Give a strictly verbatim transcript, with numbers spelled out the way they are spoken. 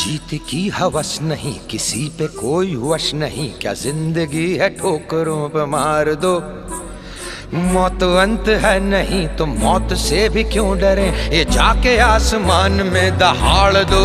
जीत की हवस नहीं, किसी पे कोई वश नहीं। क्या जिंदगी है ठोकरों पे मार दो, मौत अंत है नहीं तो मौत से भी क्यों डरें। ये जाके आसमान में दहाड़ दो।